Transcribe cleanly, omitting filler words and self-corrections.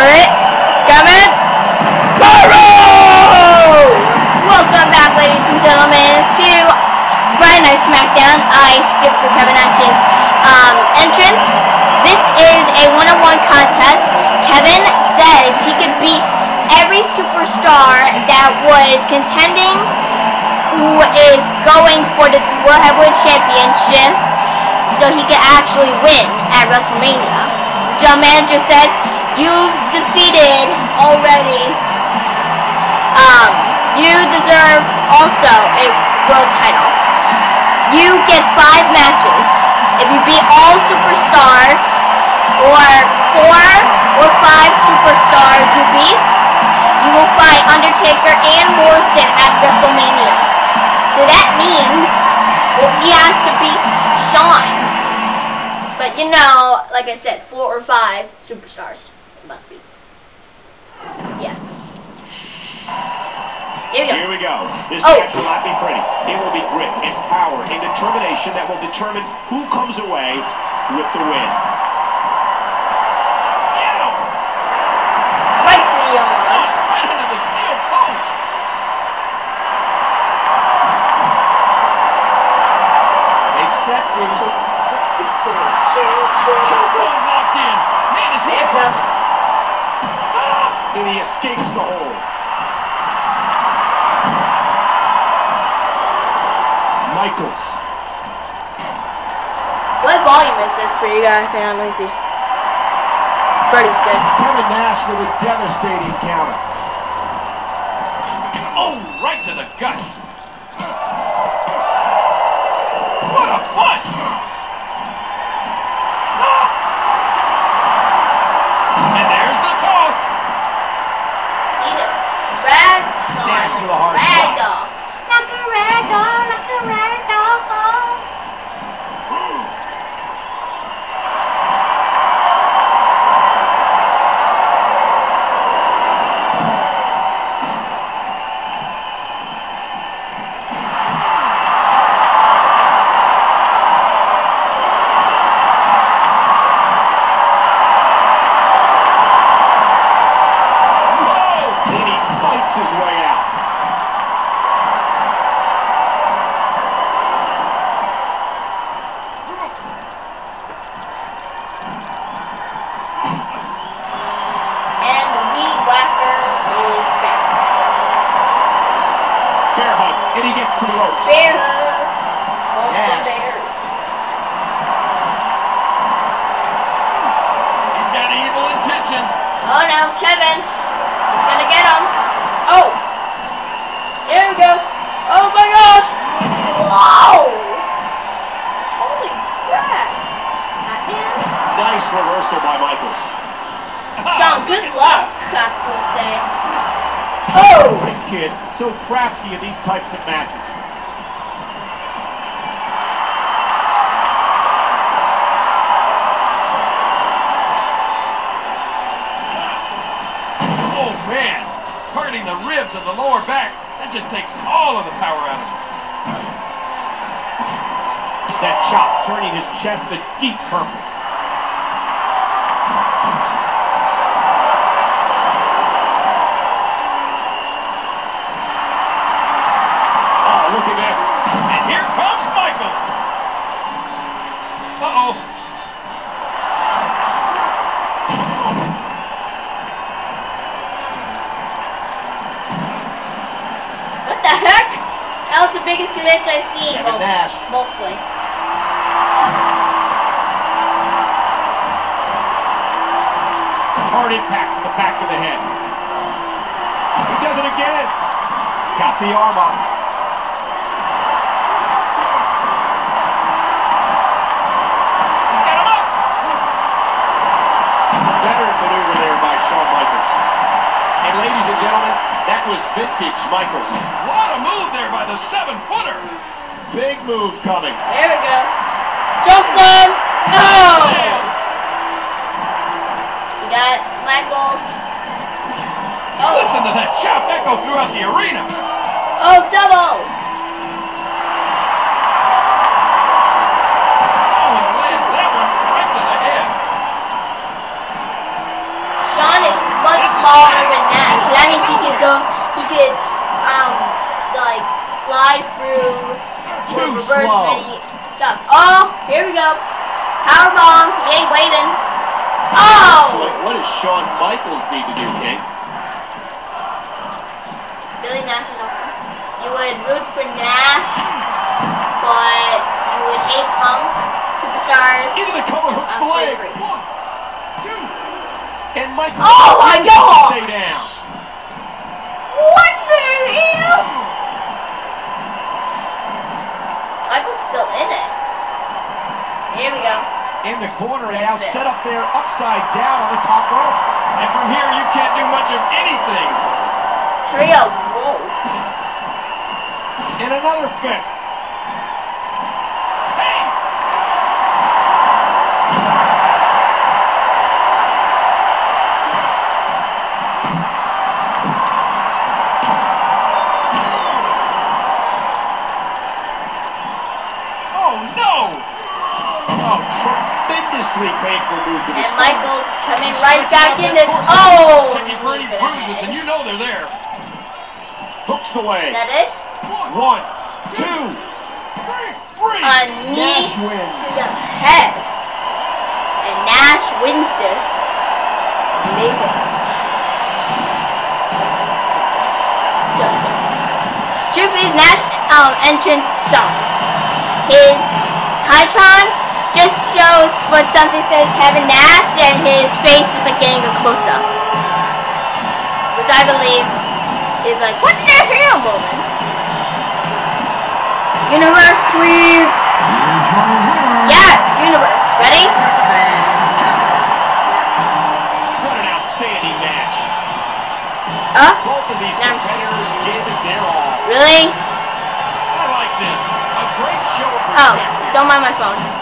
Alright, Kevin. Welcome back, ladies and gentlemen, to Friday Night SmackDown. I skipped for Kevin Nash's entrance. This is a one-on-one contest. Kevin says he could beat every superstar that was contending who is going for the World Heavyweight Championship, so he could actually win at WrestleMania. John Manager said, "You've defeated already. You deserve also a world title. You get 5 matches. If you beat all superstars, or 4 or 5 superstars you beat, you will fight Undertaker and Morrison at WrestleMania. So that means he has to beat Shawn. But you know, like I said, 4 or 5 superstars it must be. Yeah. Here we go. This match will not be pretty. It will be grit and power and determination that will determine who comes away with the win. And he escapes the hole. Michaels. What volume is this for you guys? Hang on, let me see. Pretty good. Kevin Nash with a devastating counter. Oh, right to the gut. What a punch! Reversal by Michaels. John, good luck, Cox will say. Oh! Great kid, so crafty in these types of matches. Oh man, hurting the ribs and the lower back. That just takes all of the power out of it. That chop turning his chest a deep purple. Biggest event I've seen, mostly. Hard impact to the back of the head. He does it again. Got the arm up. Got him up. Better maneuver there by Shawn Michaels. And ladies and gentlemen, that was vintage Michaels. What a move there by the 7-footer. Big move coming. There we go. Jump on. No. We got Michaels. Oh. Listen to that chop echo throughout the arena. Oh, double. Oh, and lands that one right to the head. Shawn is call Kevin Nash. That means he could go, he could, like, fly through reverse many stuff. Oh, here we go. Powerbomb. Yay, waiting. Oh! What does Shawn Michaels need to do, King? Billy Nash is awesome. You would root for Nash, but you would hate Punk. Superstars. Into the cover, hooks the leg. 1, 2. And Michael. Oh my God! Stay down. What the hell? Michael's still in it. Here we go. In the corner now, set up there upside down on the top rope. And from here you can't do much of anything. Trio roll. And another fist. And Michael's coming right back in this. Oh! And you know they're there. Hooks away. Is that it? 1, 2, 3. A knee to the head. And Nash wins this. Amazing. Truth is, Nash entrance sucks. His Titron just shows what something says Kevin Nash, and his face is like getting a close-up, which I believe is like, what the hell moment? Universe, please! Yes, universe. Ready? What an outstanding match. Huh? Both of these competitors gave it their all. Really? I like this. A great show. Oh, don't mind my phone.